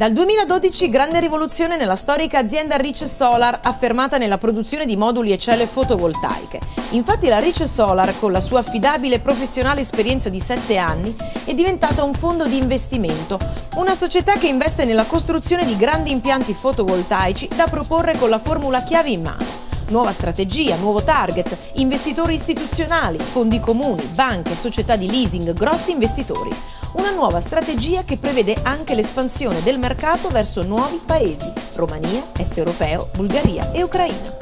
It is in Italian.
Dal 2012 grande rivoluzione nella storica azienda Rich Solar, affermata nella produzione di moduli e celle fotovoltaiche. Infatti la Rich Solar, con la sua affidabile e professionale esperienza di 7 anni, è diventata un fondo di investimento, una società che investe nella costruzione di grandi impianti fotovoltaici da proporre con la formula chiave in mano. Nuova strategia, nuovo target, investitori istituzionali, fondi comuni, banche, società di leasing, grossi investitori. Una nuova strategia che prevede anche l'espansione del mercato verso nuovi paesi: Romania, Est Europeo, Bulgaria e Ucraina.